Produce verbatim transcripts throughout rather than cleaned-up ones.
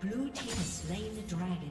Blue team has slain the dragon.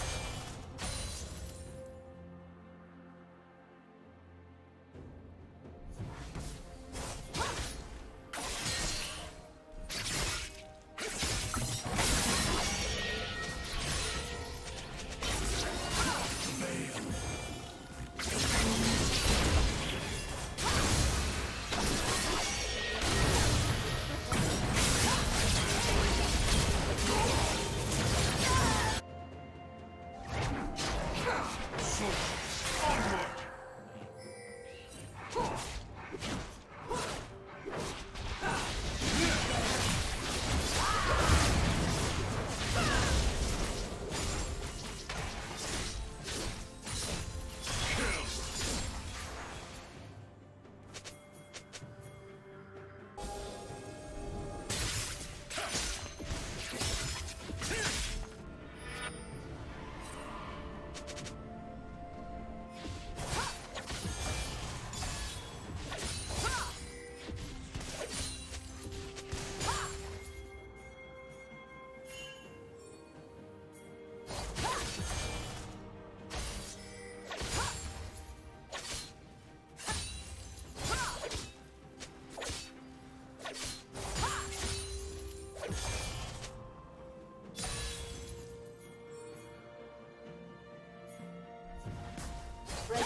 Red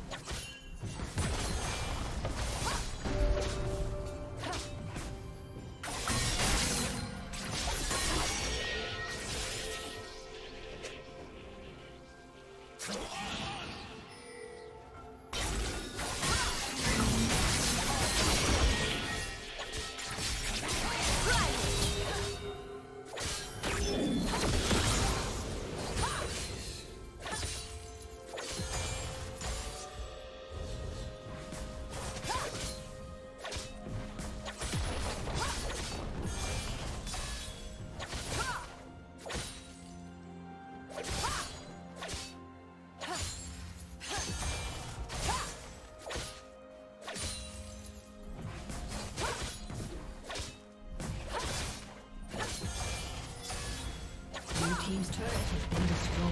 Team's turret has been destroyed.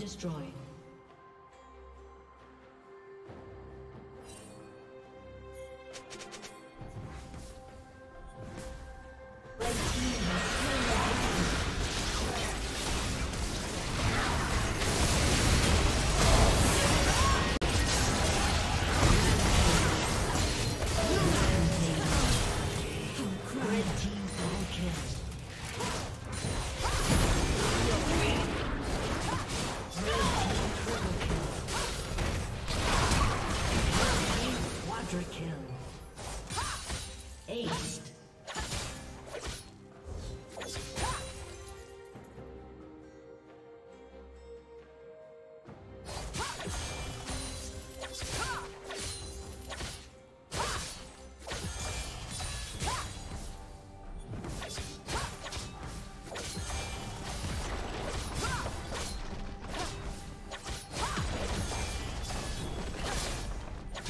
Destroyed.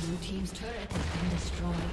Blue team's turret has been destroyed.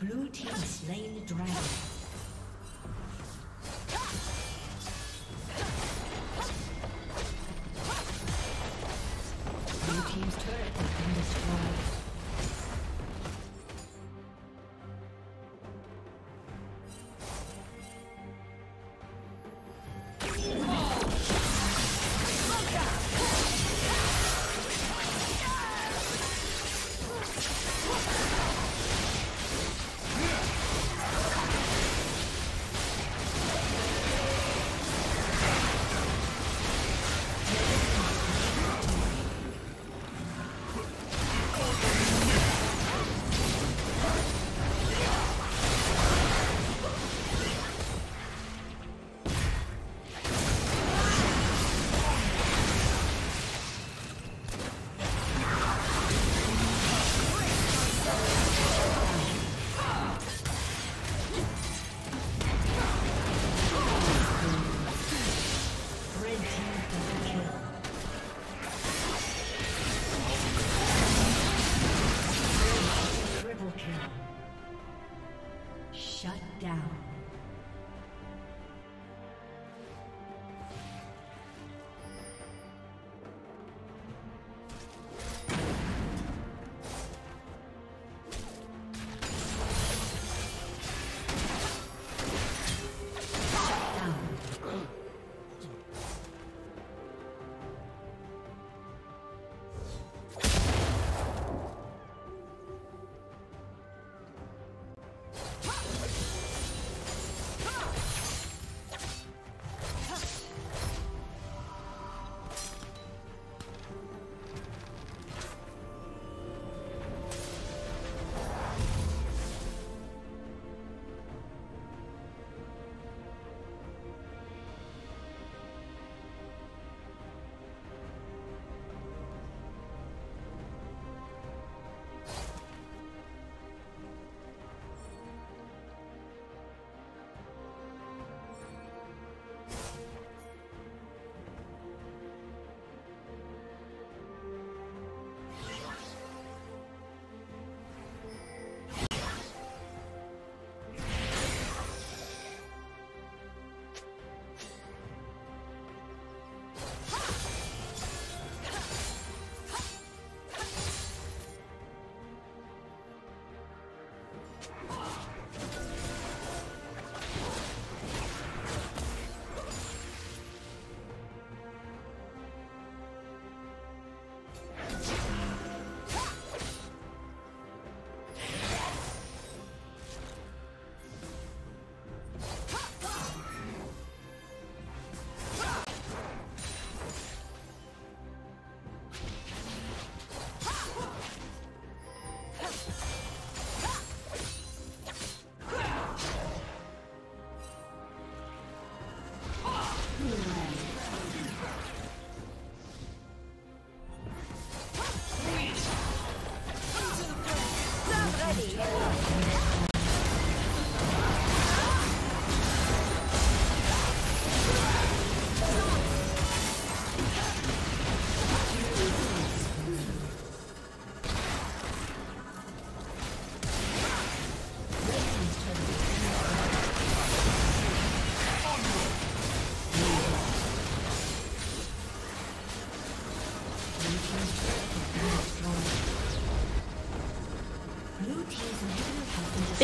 Blue team slain the dragon. Blue team's turret has been destroyed.